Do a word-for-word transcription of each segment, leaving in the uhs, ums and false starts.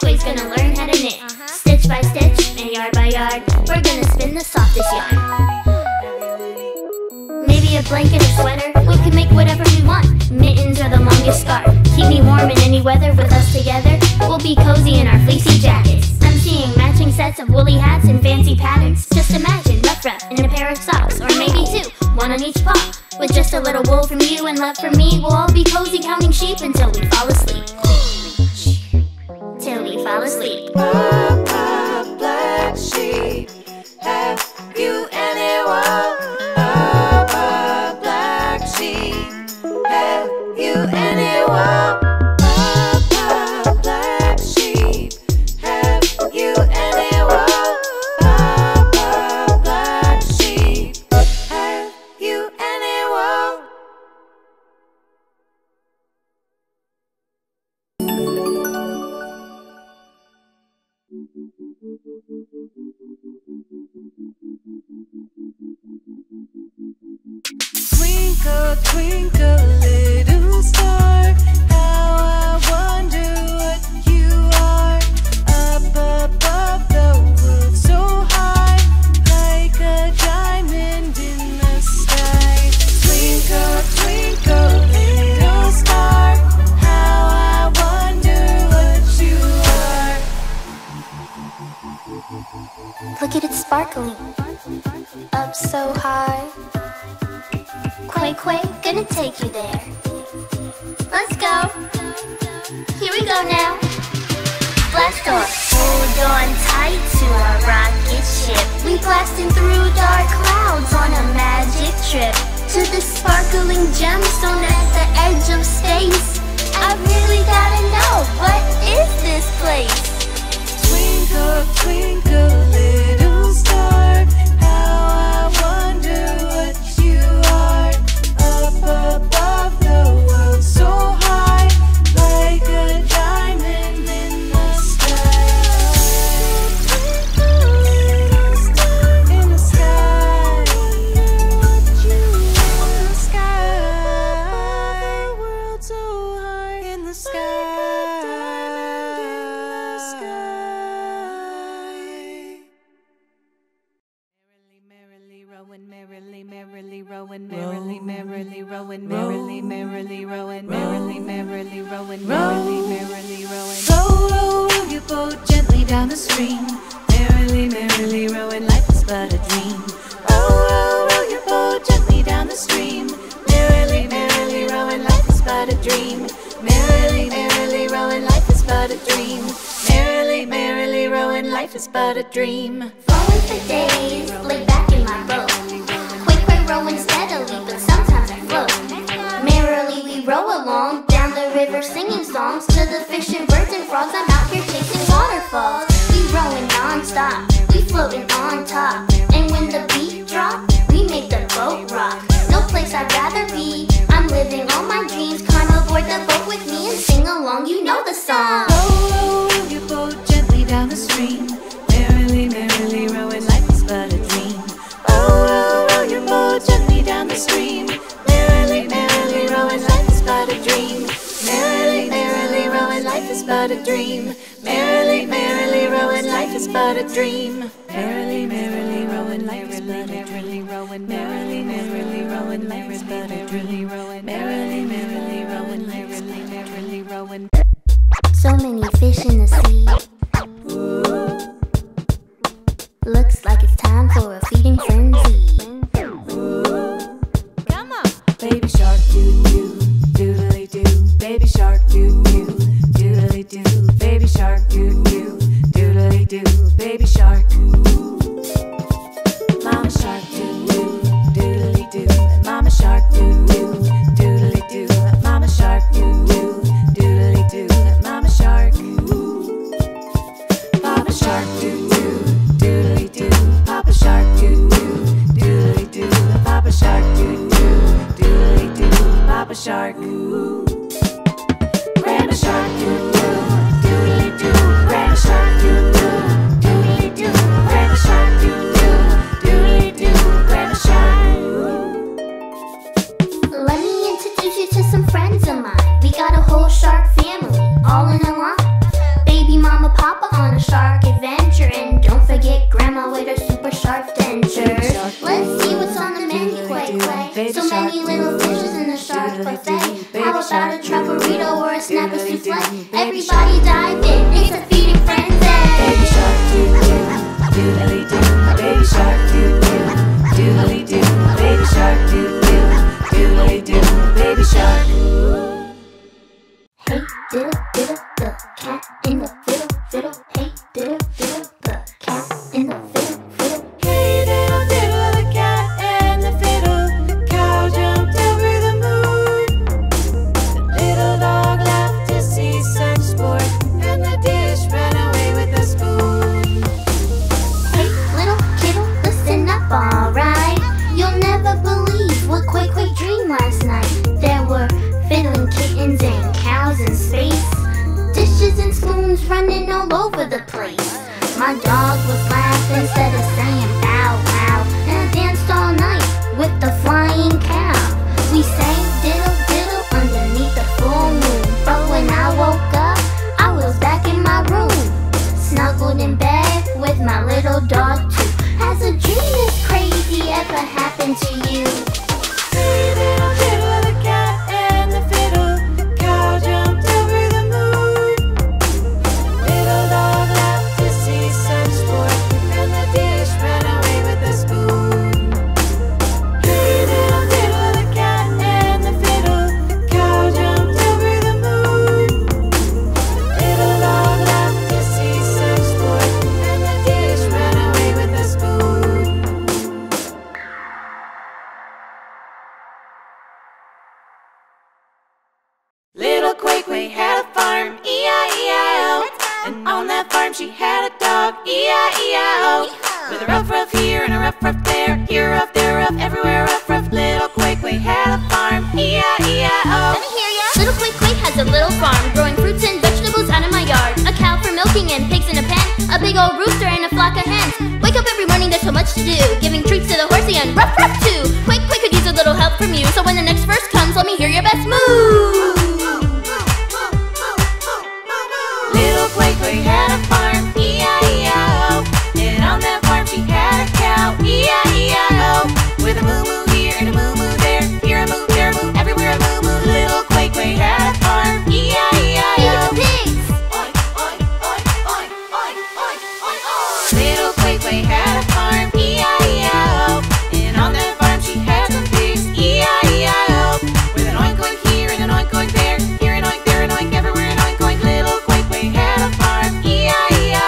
Qai's gonna learn how to knit. Uh-huh. Stitch by stitch and yard by yard, we're gonna spin the softest yarn. Maybe a blanket or sweater, we can make whatever we want. Mittens are the longest scarf, keep me warm in any weather. With us together, we'll be cozy in our fleecy jackets. I'm seeing matching sets of woolly hats and fancy patterns. Just imagine Ruff Ruff in a pair of socks, or maybe two, one on each paw. With just a little wool from you and love from me, we'll all be cozy counting sheep until we fall asleep. Till we fall asleep. Papa, black sheep, have you any wool? Papa, black sheep, have you any wool? Papa, black sheep, have you any wool? Papa, black sheep, have you any wool? Twinkle, twinkle, little star, how I wonder what you are. Up above the world so high, like a diamond in the sky. Twinkle, twinkle, little star, how I wonder what you are. Look at it sparkling, up so high. Qai Qai, gonna take you there. Let's go. Here we go now. Blast off. Hold on tight to our rocket ship. We blasting through dark clouds on a magic trip to the sparkling gemstone at the edge of space. I really gotta know, what is this place? Twinkle, twinkle, little star, how I wonder what you are. Above the world so high, like a diamond in the sky. Little star in the sky, in the sky, world so high in the sky. Merrily, merrily, rowing, merrily, merrily, rowing, merrily, merrily, rowing, merrily, merrily, rowing, merrily, merrily, rowing, merrily, merrily, rowing. Row, row your boat gently down the stream. Merrily, merrily, rowing, life is but a dream. Row, row, row your boat gently down the stream. Merrily, merrily, rowing, life is but a dream. Merrily, merrily, rowing, life is but a dream. Merrily, merrily, rowing, life is but a dream. Falling for days, lay back in my boat. Qai Qai rowing steadily, but sometimes I float. Merrily we row along, down the river singing songs. To the fish and birds and frogs, I'm out here chasing waterfalls. We rowing non-stop, we floating on top. And when the beat drop, we make the boat rock. No place I'd rather be, I'm living all my dreams. Climb aboard the boat with me and sing along, you know the song. Row, row your boat gently down the stream. Merrily, merrily, rowing, life is but a dream. Row, row, row your boat gently down the stream. Merrily, merrily, rowing, life is but a dream. Merrily, merrily, rowing, life is but a dream. Merrily, merrily, rowing, life is but a dream. Merrily, merrily, rowing, life is but a dream. Merrily, merrily, rowing, life is but a dream. Merrily, merrily, rowing, life is but a dream. So many fish in the sea. Looks like it's time for a feeding frenzy. Come on! Baby shark doo doo, doodly doo. Baby shark doo doo, doodly doo. Baby shark doo doo, doodly doo. Baby shark. Mama shark doo doo, doodly doo. And mama shark doo doo, doodly doo. And mama shark doo doo, doodly doo. And mama shark. shark adventure. And don't forget Grandma with her super sharp dentures. Let's see what's on the menu, Qai Qai. So many little dishes in the shark buffet. How about a Traparito or a snapper souffle? Everybody dive in, it's a feeding frenzy. Baby shark doo doo, doodly doo. Baby shark doo doo, doodly doo. Baby shark doo doo, doodly doo. Baby shark. Hey diddle diddle the cat in the fiddle fiddle. Hey diddle diddle the cat in the fiddle. Running all over the place. My dog was laughing instead of saying bow wow, and I danced all night with the flying cow. We sang diddle diddle underneath the full moon, but when I woke up, I was back in my room, snuggled in bed with my little dog too. Has a dream this crazy ever happened to you? She had a dog, E I E I O. With a ruff ruff here and a ruff ruff there, here ruff, there ruff, everywhere ruff ruff. Little Qai Qai had a farm, E I E I O. Let me hear ya. Little Qai Qai has a little farm, growing fruits and vegetables out of my yard. A cow for milking and pigs in a pen, a big old rooster and a flock of hens. Wake up every morning, there's so much to do, giving treats to the horsey and ruff ruff too. Qai Qai could use a little help from you, so when the next verse comes, let me hear your best move. Little Qai Qai had a farm, E I E I O. And on that farm she had a cow, E I E I O. With a moo moo here and a moo moo there, here a moo, there a moo, everywhere a moo moo. Little Qai Qai had a farm, E I E I O. Feed the pigs! Oink, oink, oink, oink, oink, oink, oink, oink. Little Qai Qai had a farm, E I E I O. And on that farm she had some pigs, E I E I O. With an oink oink here and an oink oink there, here an oink, there an oink, everywhere an oink oink. Little Qai Qai had a farm, E I E I O.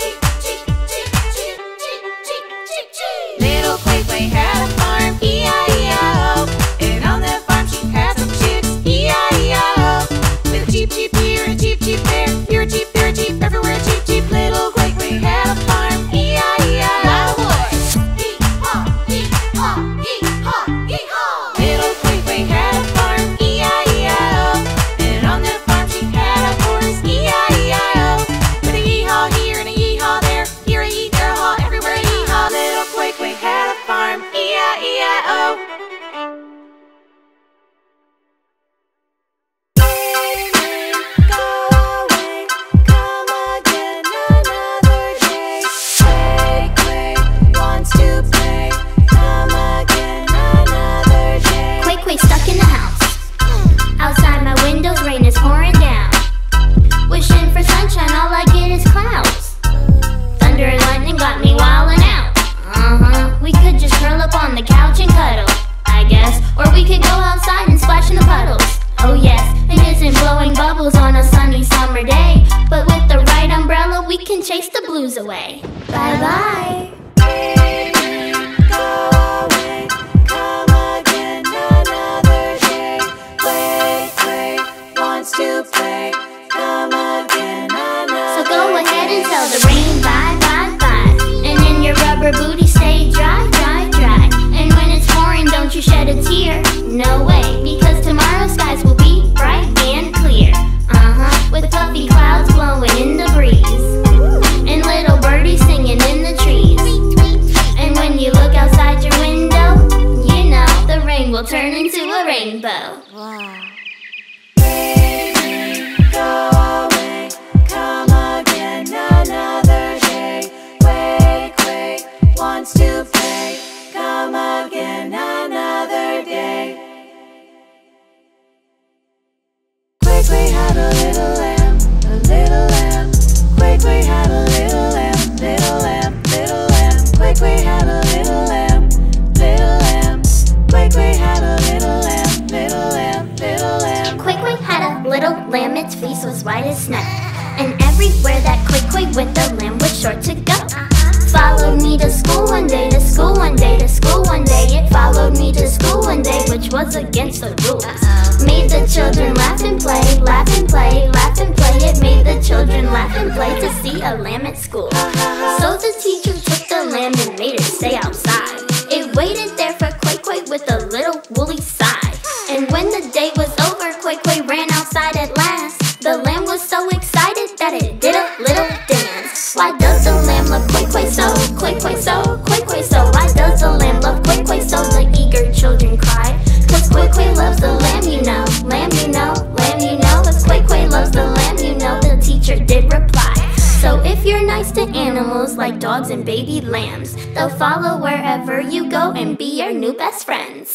Cheep, cheep, cheep, cheep, cheep, cheep, cheep, cheep. Little Qai Qai had a farm, E I E I O. And on that farm she had some chicks, E I E I O. With a cheep, cheep here and a cheep, cheep there, here a cheep, there a cheep, everywhere a cheep, cheep. Little Qai Qai had a farm, E I E I O. Now boys! Hee-haw, hee-haw, hee-haw, hee-haw. Little Qai Qai had a farm, E I E I O. And on that farm she had a horse, E I E I O. With a yee-haw here and a yee-haw there, here a yee, there a haw, everywhere a yee-haw. Little Qai Qai had a farm, E I E I O. Away. Bye-bye. Go away, come again another day. Qai Qai wants to play, come again another day. So go ahead and tell the rain bye, bye, bye. And in your rubber booty stay dry, dry, dry. And when it's pouring, don't you shed a tear. No way, because tomorrow skies will be bright and clear. Uh-huh, with fluffy clouds blowing in the breeze. Little birdies singing in the trees. And when you look outside your window, you know the rain will turn into a rainbow. Wow. Baby, go away, come again. sure to go. Followed me to school one day, to school one day, to school one day. It followed me to school one day, which was against the rules. Made the children laugh and play, laugh and play, laugh and play. It made the children laugh and play to see a lamb at school. So the teacher took the lamb and made it stay outside. It waited there for Qai Qai with a little woolly sigh. And when the day was over, Qai Qai ran outside at last. The lamb was so excited that it did a little dance. Why does the lamb love Qai Qai so, Qai Qai so, Qai Qai so? Why does the lamb love Qai Qai so? The eager children cried. 'Cause Qai Qai loves the lamb, you know, lamb, you know, lamb, you know. 'Cause Qai Qai loves the lamb, you know. The teacher did reply. So if you're nice to animals like dogs and baby lambs, they'll follow wherever you go and be your new best friends.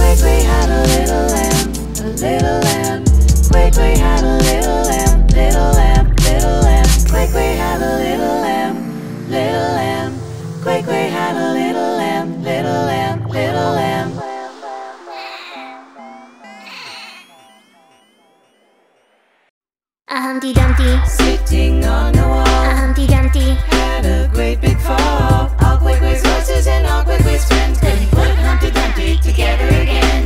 Qai Qai had a little lamb, a little lamb. Qai Qai had a little lamb, little lamb, little lamb. Qai Qai had a little lamb, little lamb. Qai Qai had a little lamb, little lamb, little lamb. A Humpty Dumpty sitting on the wall. A Humpty Dumpty had a great big fall. All Qai Qai's horses and all Qai Qai's friends couldn't put Humpty Dumpty together again.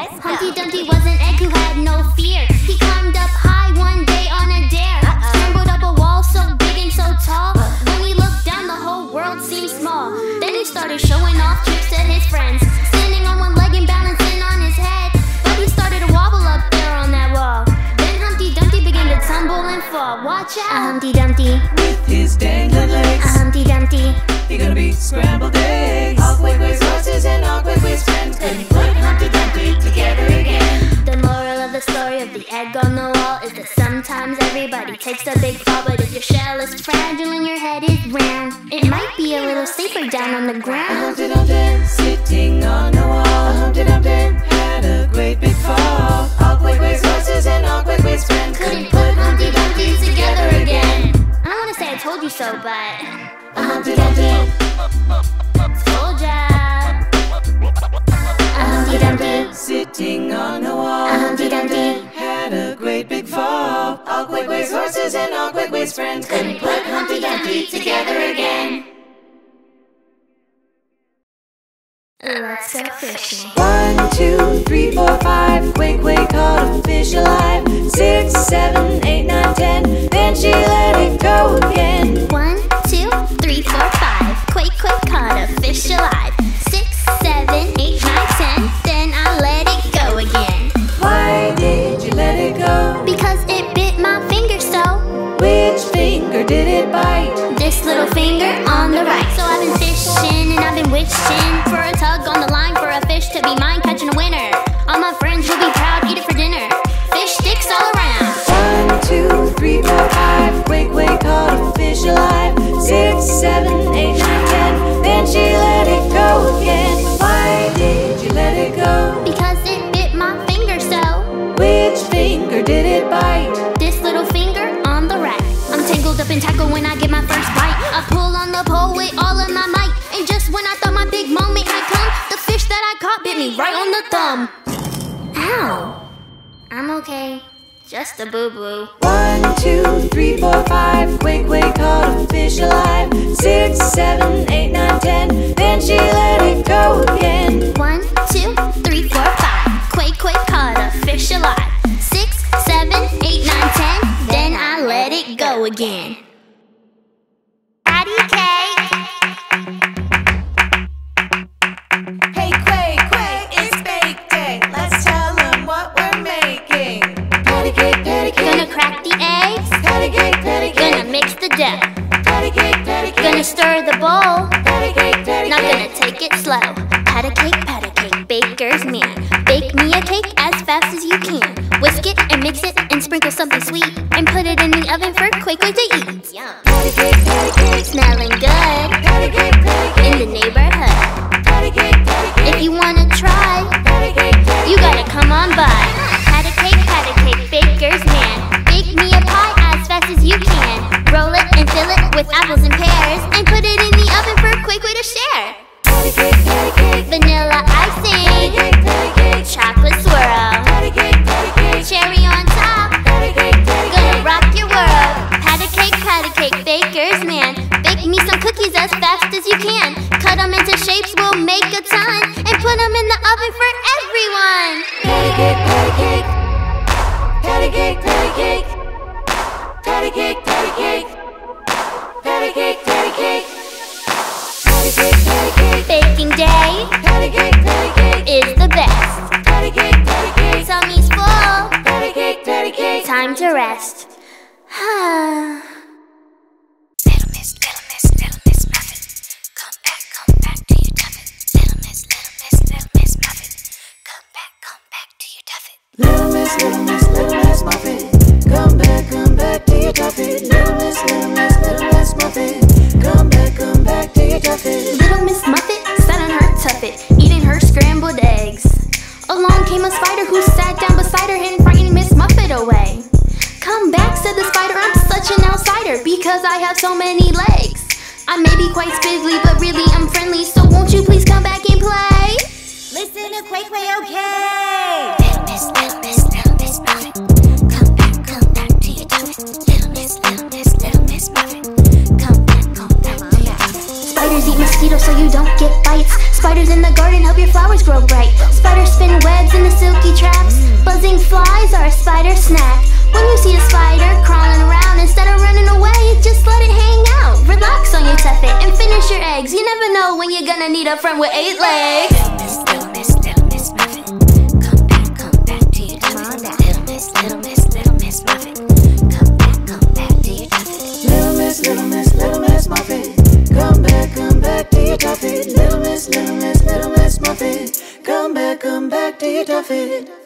Let's Humpty go. Dumpty was an egg who had no fear. He climbed up high one day on a dare. Uh-oh. Scrambled up a wall so big and so tall. Uh-oh. When he looked down, the whole world seemed small. Then he started showing off tricks to his friends. Watch out! A Humpty Dumpty with his dangling legs. A Humpty Dumpty, he gonna be scrambled eggs. All Qai Qai's horses and all Qai Qai's friends couldn't put Humpty Dumpty together again. The moral of the story of the egg on the wall is that sometimes everybody takes a big fall, but if your shell is fragile and your head is round, it might be a little safer down on the ground. A Humpty Dumpty sitting on the wall. A Humpty Dumpty had a great big fall. All Qai Qai's horses and all Qai Qai's friends couldn't put Humpty Dumpty together again. I don't want to say I told you so, but a Humpty Dumpty told ya. A Humpty Dumpty sitting on the wall. A Humpty Dumpty had a great big fall. All Qai Qai's horses and all Qai Qai's friends couldn't put Humpty Dumpty together again. Let's go fishing. One, two, three, four, five. Qai Qai caught a fish alive. Six, seven, eight, nine, ten. Then she let it go again. One, two, three, four, five. Qai Qai caught a fish alive. Six, seven, eight, nine, ten. Then I let it go again. Why did you let it go? Because it bit my finger so. Which finger did it bite? This little finger on the right. So I've been fishing and I've been wishing for a tug on the line, for a fish to be mine, catching a winner. All my friends will be proud, eat it for dinner. Fish sticks all around. One, two, three, four, five. Qai Qai caught a fish alive. Six, seven, eight, nine, ten. Then she let it go again. Why did you let it go? Because it bit my finger so. Which finger did it bite? This little finger on the right. I'm tangled up in tackle when I get my first bite. I pull on the pole with all of my might, and just when I thought my big moment had come, the fish that I caught bit me right on the thumb. Ow! I'm okay. Just a boo-boo. One, two, three, four, five. Qai Qai caught a fish alive. Six, seven, eight, nine, ten. Then she let it go again. One, two, three, four, five. Qai Qai caught a fish alive. Six, seven, eight, nine, ten. Then I let it go again. Patty cake. Hey Qai Qai, it's bake day. Let's tell them what we're making. Patty cake, patty cake. Gonna crack the eggs. Patty cake, patty cake. Gonna mix the dough. Patty cake, patty cake. Gonna stir the bowl. Patty cake, patty cake. Not gonna take it slow. Patty cake, patty cake, baker's man. Bake me a cake as fast as you can. Whisk it and mix it and sprinkle something sweet, and put it in the oven for Qai Qai to eat. Yum. Patty cake, patty cake. Smelling good. Patty cake, patty cake. In the neighborhood. Patty cake, patty cake. If you wanna try, patty cake, patty you gotta come on by. Patty cake, patty cake, baker's man. Bake me a pie as fast as you can. Roll it and fill it with apples and pears, and put it in the oven for Qai Qai to share. Patty cake, patty cake. Vanilla icing. Patty cake, patty cake. Chocolate swirl. Patty cake, patty cake. Cherry on top. Patty cake, patty cake. Gonna rock your world. Patty cake, patty cake, to rest. Little miss, little miss, little miss Muffin, come back, come back to your tuffet. Little miss, little miss, little miss Muffin, come back, come back to your tuffet. Little miss, little miss, little miss Muffin, come back, come back to your tuffet. Little miss, little miss, little miss Muffin, come back, come back to your tuffet. Little miss Muffet sat on her tuffet, eating her scrambled eggs. Along came a spider who sat down beside her and frightened Miss Muffet away. Come back, said the spider, I'm such an outsider because I have so many legs. I may be quite spiggly, but really I'm friendly, so won't you please come back and play? Listen to Qai Qai, okay? Little miss, little miss, little miss Muffet, come back, come back to your tuffet. Little miss, little miss, little miss Muffet, come back, come back to your tuffet. Spiders eat mosquitoes so you don't get bites. Spiders in the garden help your flowers grow bright. Spiders spin webs into silky traps. Buzzing flies are a spider snack. When you see a spider crawling around, instead of running away, just let it hang out. Relax on your tuffet and finish your eggs. You never know when you're gonna need a friend with eight legs. Little miss, little miss, little miss Muffet, come back, come back to your tuffet. Little miss, little miss, little miss Muffet, come back, come back to your tuffet. Little miss, little miss, little miss Muffet, come back, come back to your tuffet. Little miss, little miss, little miss Muffet, come back, come back to your tuffet.